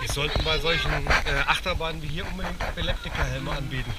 Wir sollten bei solchen Achterbahnen wie hier unbedingt Epileptikerhelme anbieten.